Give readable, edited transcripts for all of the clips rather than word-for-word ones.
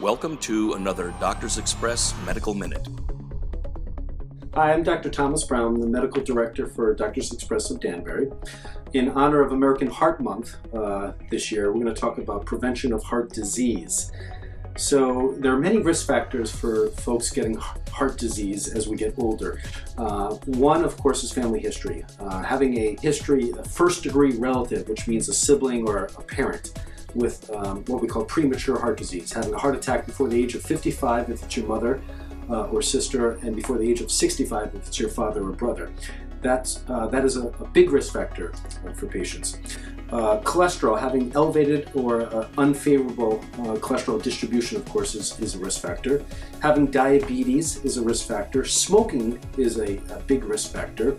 Welcome to another Doctors Express Medical Minute. Hi, I'm Dr. Thomas Brown, the Medical Director for Doctors Express of Danbury. In honor of American Heart Month this year, we're going to talk about prevention of heart disease. So there are many risk factors for folks getting heart disease as we get older. One, of course, is family history. Having a first-degree relative, which means a sibling or a parent, with what we call premature heart disease, having a heart attack before the age of 55 if it's your mother or sister, and before the age of 65 if it's your father or brother. That is a big risk factor for patients. Cholesterol, having elevated or unfavorable cholesterol distribution, of course, is a risk factor. Having diabetes is a risk factor. Smoking is a big risk factor.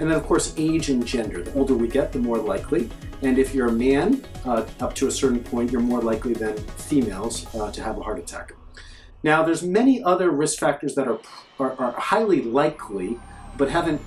And then, of course, age and gender. The older we get, the more likely. And if you're a man, up to a certain point, you're more likely than females to have a heart attack. Now, there's many other risk factors that are highly likely, but haven't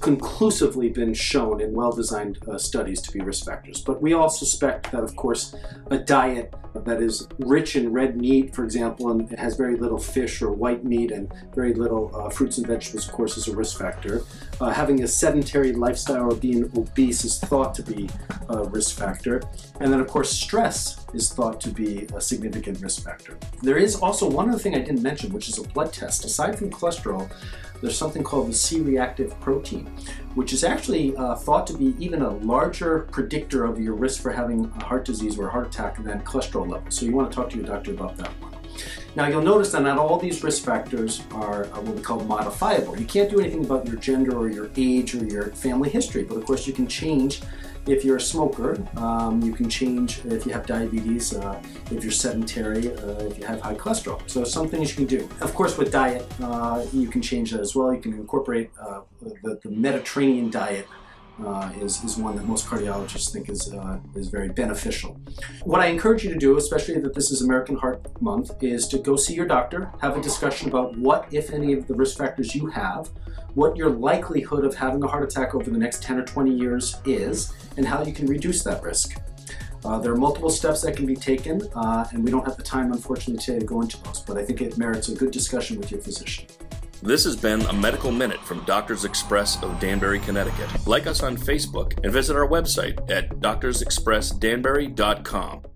conclusively been shown in well-designed studies to be risk factors. But we all suspect that, of course, a diet that is rich in red meat, for example, and has very little fish or white meat and very little fruits and vegetables, of course, is a risk factor. Having a sedentary lifestyle or being obese is thought to be a risk factor. And then, of course, stress is thought to be a significant risk factor. There is also one other thing I didn't mention, which is a blood test. Aside from cholesterol, there's something called the C-reactive protein, which is actually thought to be even a larger predictor of your risk for having a heart disease or a heart attack than cholesterol levels. So you want to talk to your doctor about that one. Now, you'll notice that not all these risk factors are what we call modifiable. You can't do anything about your gender or your age or your family history, but of course you can change if you're a smoker, you can change if you have diabetes, if you're sedentary, if you have high cholesterol. So some things you can do. Of course, with diet, you can change that as well. You can incorporate the Mediterranean diet. Is one that most cardiologists think is very beneficial. What I encourage you to do, especially that this is American Heart Month, is to go see your doctor, have a discussion about what, if any, of the risk factors you have, what your likelihood of having a heart attack over the next 10 or 20 years is, and how you can reduce that risk. There are multiple steps that can be taken, and we don't have the time, unfortunately, today to go into those, but I think it merits a good discussion with your physician. This has been a Medical Minute from Doctors Express of Danbury, Connecticut. Like us on Facebook and visit our website at doctorsexpressdanbury.com.